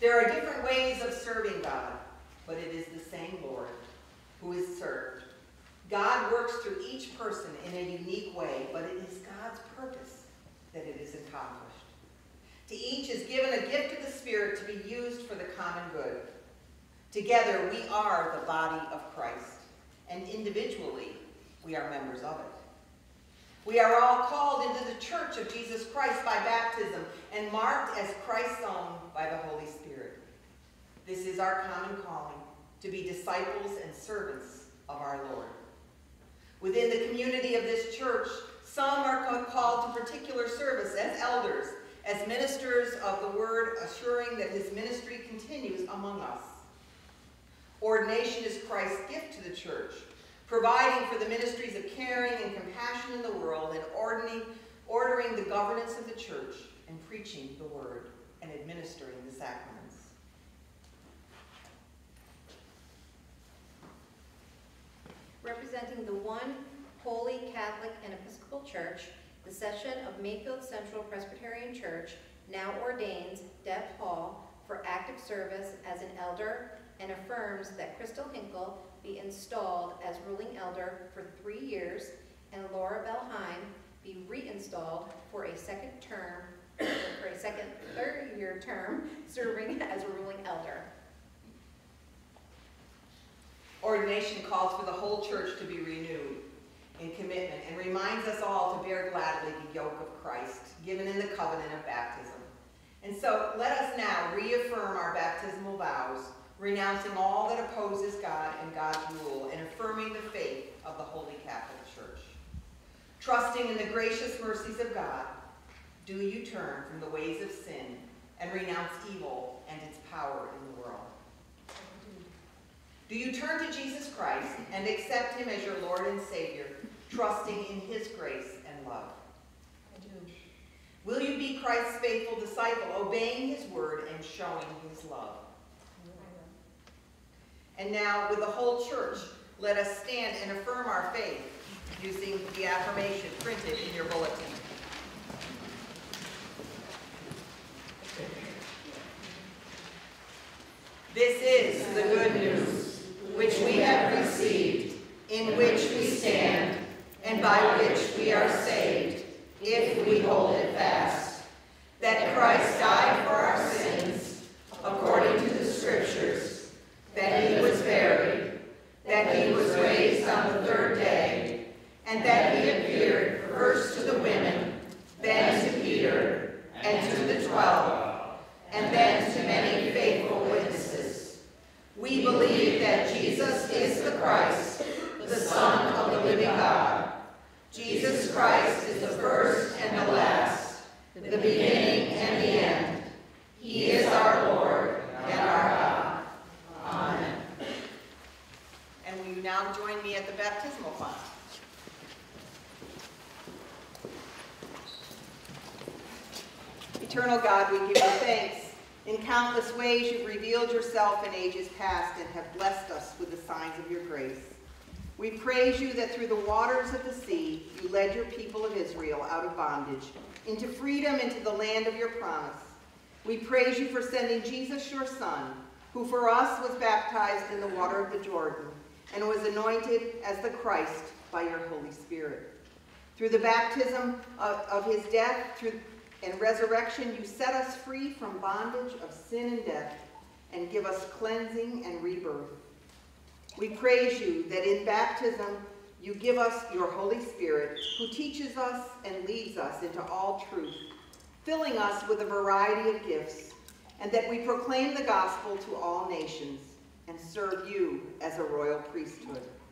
There are different ways of serving God, but it is the same Lord who is served. God works through each person in a unique way, but it is God's purpose that it is accomplished. To each is given a gift of the Spirit to be used for the common good. Together we are the body of Christ, and individually we are members of it. We are all called into the Church of Jesus Christ by baptism and marked as Christ's own by the Holy Spirit. This is our common calling, to be disciples and servants of our Lord. Within the community of this church, some are called to particular service as elders, as ministers of the word, assuring that his ministry continues among us. Ordination is Christ's gift to the church, providing for the ministries of caring and compassion in the world, and ordering the governance of the church, and preaching the word, and administering the sacraments. Representing the one holy Catholic and Episcopal Church, the session of Mayfield Central Presbyterian Church now ordains Deb Hall for active service as an elder and affirms that Crystal Hinkle be installed as ruling elder for 3 years and Laura Belle Hime be reinstalled for a third-year term serving as a ruling elder. Ordination calls for the whole church to be renewed in commitment and reminds us all to bear gladly the yoke of Christ given in the covenant of baptism. And so let us now reaffirm our baptismal vows, renouncing all that opposes God and God's rule, and affirming the faith of the Holy Catholic Church. Trusting in the gracious mercies of God, do you turn from the ways of sin and renounce evil and its power in the world? Do you turn to Jesus Christ and accept him as your Lord and Savior, trusting in his grace and love? I do. Will you be Christ's faithful disciple, obeying his word and showing his love? And now, with the whole church, let us stand and affirm our faith using the affirmation printed in your bulletin. This is the good news which we have received, in which we stand, and by which we are saved, if we hold it fast, that Christ died for our sins, according to the Scriptures, that he was buried, that he was raised on the third day, and that he appeared first to the women, then to Peter, and to the 12, and then to many faithful witnesses. We believe that Jesus is the Christ, the Son of the living God. Jesus Christ is the first and the last, the beginning and the end. He is our Lord and our God. Amen. And will you now join me at the baptismal font? Eternal God, we give you thanks. In countless ways you've revealed yourself in ages past and have blessed us with the signs of your grace. We praise you that through the waters of the sea you led your people of Israel out of bondage, into freedom, into the land of your promise. We praise you for sending Jesus, your Son, who for us was baptized in the water of the Jordan and was anointed as the Christ by your Holy Spirit. Through the baptism of his death and resurrection, you set us free from bondage of sin and death and give us cleansing and rebirth. We praise you that in baptism you give us your Holy Spirit, who teaches us and leads us into all truth, filling us with a variety of gifts, and that we proclaim the gospel to all nations and serve you as a royal priesthood.